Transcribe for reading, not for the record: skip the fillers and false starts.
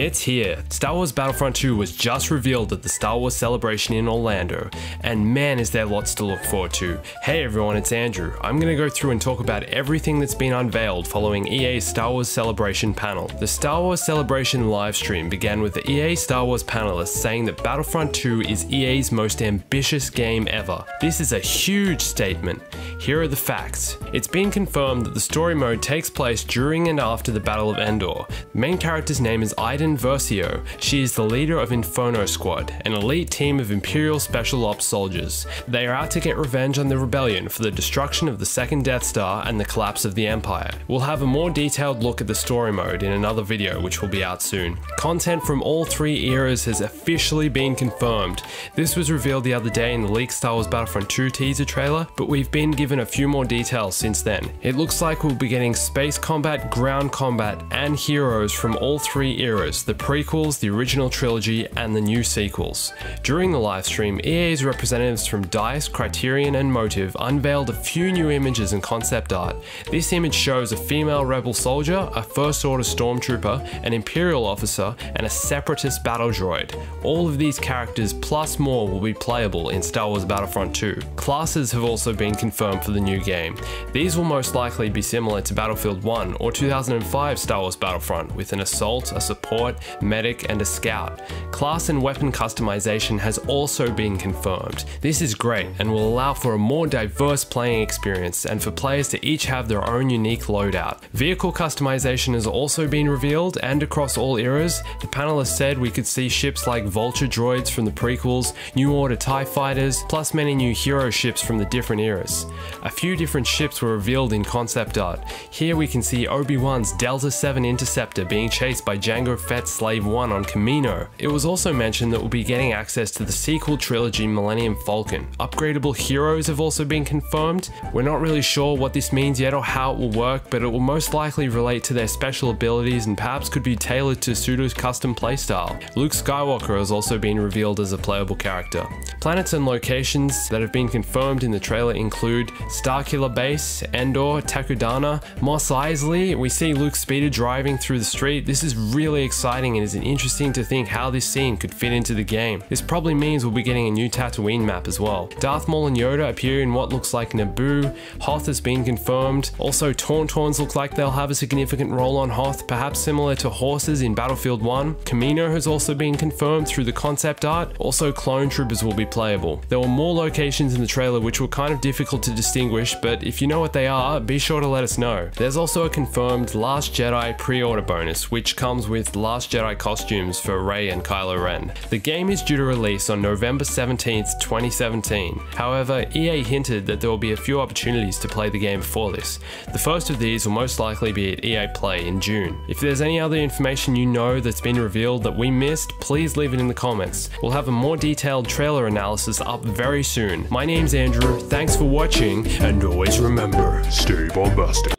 It's here. Star Wars Battlefront 2 was just revealed at the Star Wars Celebration in Orlando, and man is there lots to look forward to. Hey everyone, it's Andrew. I'm going to go through and talk about everything that's been unveiled following EA's Star Wars Celebration panel. The Star Wars Celebration livestream began with the EA Star Wars panelists saying that Battlefront 2 is EA's most ambitious game ever. This is a huge statement. Here are the facts. It's been confirmed that the story mode takes place during and after the Battle of Endor. The main character's name is Iden Versio. She is the leader of Inferno Squad, an elite team of Imperial Special Ops soldiers. They are out to get revenge on the rebellion for the destruction of the second Death Star and the collapse of the Empire. We'll have a more detailed look at the story mode in another video which will be out soon. Content from all three eras has officially been confirmed. This was revealed the other day in the leaked Star Wars Battlefront 2 teaser trailer, but we've been given a few more details since then. It looks like we'll be getting space combat, ground combat, and heroes from all three eras, the prequels, the original trilogy, and the new sequels. During the livestream, EA's representatives from DICE, Criterion, and Motive unveiled a few new images and concept art. This image shows a female rebel soldier, a First Order stormtrooper, an Imperial officer, and a separatist battle droid. All of these characters plus more will be playable in Star Wars Battlefront 2. Classes have also been confirmed for the new game. These will most likely be similar to Battlefield 1 or 2005 Star Wars Battlefront, with an assault, a support, medic, and a scout. Class and weapon customization has also been confirmed. This is great and will allow for a more diverse playing experience and for players to each have their own unique loadout. Vehicle customization has also been revealed, and across all eras, the panelists said we could see ships like Vulture droids from the prequels, New Order TIE fighters, plus many new hero ships from the different eras. A few different ships were revealed in concept art. Here we can see Obi-Wan's Delta-7 Interceptor being chased by Jango Fett's Slave 1 on Kamino. It was also mentioned that we'll be getting access to the sequel trilogy Millennium Falcon. Upgradable heroes have also been confirmed. We're not really sure what this means yet or how it will work, but it will most likely relate to their special abilities and perhaps could be tailored to Suda's custom playstyle. Luke Skywalker has also been revealed as a playable character. Planets and locations that have been confirmed in the trailer include Starkiller Base, Endor, Takodana, Mos Eisley. We see Luke speeder driving through the street. This is really exciting and is interesting to think how this scene could fit into the game. This probably means we'll be getting a new Tatooine map as well. Darth Maul and Yoda appear in what looks like Naboo. Hoth has been confirmed. Also, Tauntauns look like they'll have a significant role on Hoth, perhaps similar to horses in Battlefield 1. Kamino has also been confirmed through the concept art. Also, Clone Troopers will be playable. There were more locations in the trailer which were kind of difficult to distinguish, but if you know what they are, be sure to let us know. There's also a confirmed Last Jedi pre-order bonus, which comes with Last Jedi costumes for Rey and Kylo Ren. The game is due to release on November 17th, 2017. However, EA hinted that there will be a few opportunities to play the game before this. The first of these will most likely be at EA Play in June. If there's any other information you know that's been revealed that we missed, please leave it in the comments. We'll have a more detailed trailer analysis up very soon. My name's Andrew, thanks for watching, and always remember, stay bombastic.